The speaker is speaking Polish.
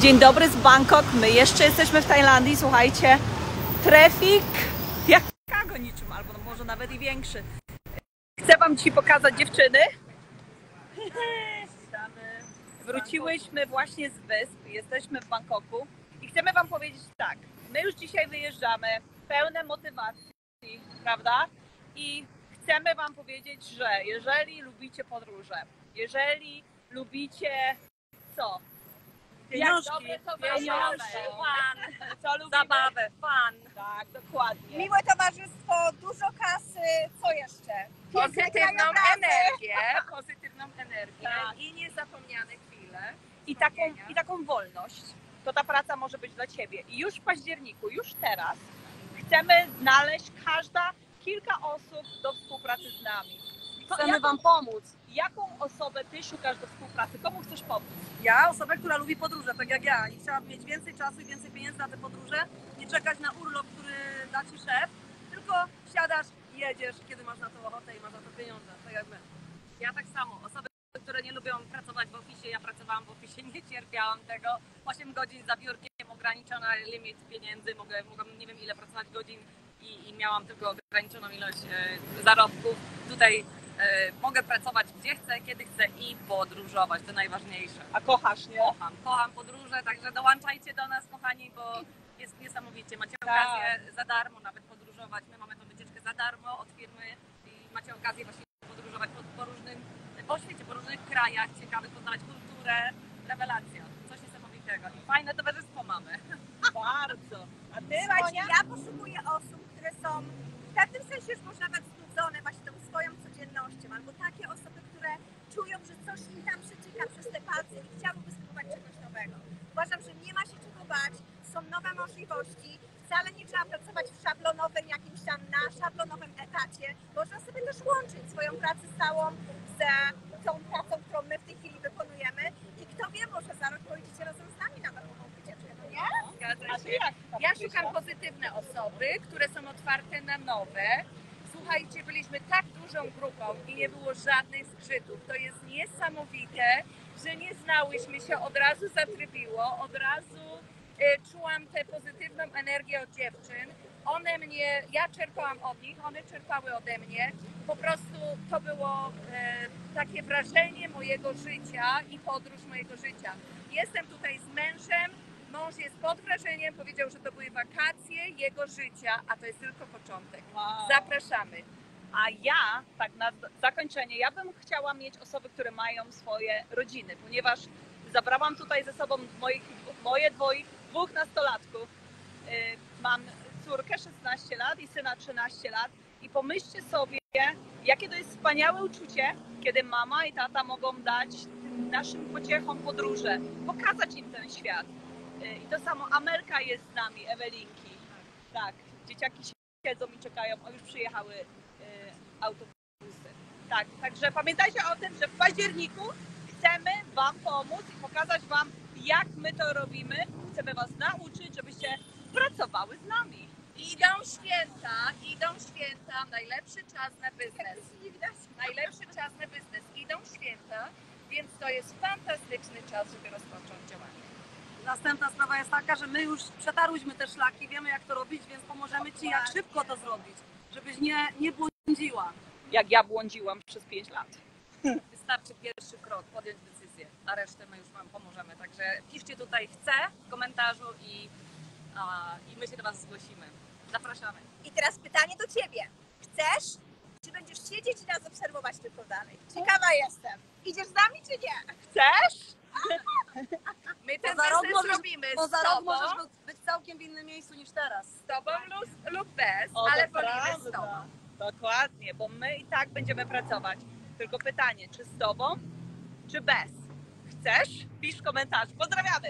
Dzień dobry z Bangkok, my jeszcze jesteśmy w Tajlandii, słuchajcie, trafik jak w Chicago niczym, albo może nawet i większy. Chcę wam dzisiaj pokazać dziewczyny. Wróciłyśmy właśnie z wysp, jesteśmy w Bangkoku i chcemy wam powiedzieć tak, my już dzisiaj wyjeżdżamy pełne motywacji, prawda? I chcemy wam powiedzieć, że jeżeli lubicie podróże, jeżeli lubicie co? Pieniążki, zabawę, fan. Tak, dokładnie. Miłe towarzystwo, dużo kasy, co jeszcze? Pozytywną energię tak. I niezapomniane chwile. I taką wolność. To ta praca może być dla ciebie. I już w październiku, już teraz chcemy znaleźć kilka osób do współpracy z nami. Chcemy wam pomóc. Jaką osobę ty szukasz do współpracy? Komu chcesz pomóc? Ja? Osobę, która lubi podróże, tak jak ja. I chciałabym mieć więcej czasu i więcej pieniędzy na te podróże. Nie czekać na urlop, który da ci szef. Tylko wsiadasz i jedziesz, kiedy masz na to ochotę i masz na to pieniądze. Tak jak my. Ja tak samo. Osoby, które nie lubią pracować w ofisie. Ja pracowałam w ofisie, nie cierpiałam tego. 8 godzin za biurkiem, ograniczony limit pieniędzy. Mogłam nie wiem ile pracować godzin i miałam tylko ograniczoną ilość zarobków. Tutaj mogę pracować gdzie chcę, kiedy chcę i podróżować, to najważniejsze. A kochasz, nie? Kocham podróże, także dołączajcie do nas, kochani, bo jest niesamowicie. Macie okazję za darmo nawet podróżować. My mamy tą wycieczkę za darmo od firmy i macie okazję właśnie podróżować po świecie, po różnych krajach, ciekawych, poznać kulturę, rewelacja, coś niesamowitego. I fajne towarzystwo mamy. Bardzo. A ty, Ania? Ja poszukuję osób, które są w pewnym sensie już może nawet znudzone właśnie tą swoją codziennością, albo takie osoby, które czują, że coś im tam przecieka przez te palce i chciałyby spróbować czegoś nowego. Uważam, że nie ma się czego bać, są nowe możliwości, wcale nie trzeba pracować w szablonowym jakimś tam etacie. Można sobie też łączyć swoją pracę całą z tą pracą, którą my w tej chwili wykonujemy i kto wie, może za rok pojedziecie razem z nami na taką wycieczkę, no nie? Ja szukam pozytywne osoby, które są otwarte na nowe. Słuchajcie, byliśmy tak dużą grupą i nie było żadnych zgrzytów. To jest niesamowite, że nie znałyśmy się, od razu zatrybiło, od razu czułam tę pozytywną energię od dziewczyn. Ja czerpałam od nich, one czerpały ode mnie. Po prostu to było takie wrażenie mojego życia i podróż mojego życia. Jestem tutaj z mężem. Mąż jest pod wrażeniem, powiedział, że to były wakacje jego życia, a to jest tylko początek. Wow. Zapraszamy. A ja, tak na zakończenie, ja bym chciała mieć osoby, które mają swoje rodziny, ponieważ zabrałam tutaj ze sobą moje dwóch nastolatków. Mam córkę 16 lat i syna 13 lat i pomyślcie sobie, jakie to jest wspaniałe uczucie, kiedy mama i tata mogą dać naszym pociechom podróże, pokazać im ten świat. I to samo, Amelka jest z nami, Ewelinki. Tak, dzieciaki siedzą i czekają, a już przyjechały autobusy. Tak, także pamiętajcie o tym, że w październiku chcemy wam pomóc i pokazać wam, jak my to robimy. Chcemy was nauczyć, żebyście pracowały z nami. Idą święta, najlepszy czas na biznes. Najlepszy czas na biznes, idą święta, więc to jest fantastyczny czas, żeby rozpocząć działanie. Następna sprawa jest taka, że my już przetarłyśmy te szlaki, wiemy jak to robić, więc pomożemy ci jak szybko to zrobić, żebyś nie błądziła. Jak ja błądziłam przez 5 lat. Wystarczy pierwszy krok, podjąć decyzję, a resztę my już wam pomożemy. Także piszcie tutaj chcę w komentarzu i my się do was zgłosimy. Zapraszamy. I teraz pytanie do ciebie. Chcesz? Czy będziesz siedzieć i nas obserwować tylko dalej? Ciekawa jestem. Idziesz z nami czy nie? Chcesz? My ten biznes robimy z tobą. Możesz być całkiem w innym miejscu niż teraz. Z tobą lub bez, ale wolimy z tobą. Dokładnie, bo my i tak będziemy pracować. Tylko pytanie, czy z tobą, czy bez? Chcesz? Pisz komentarz. Pozdrawiamy!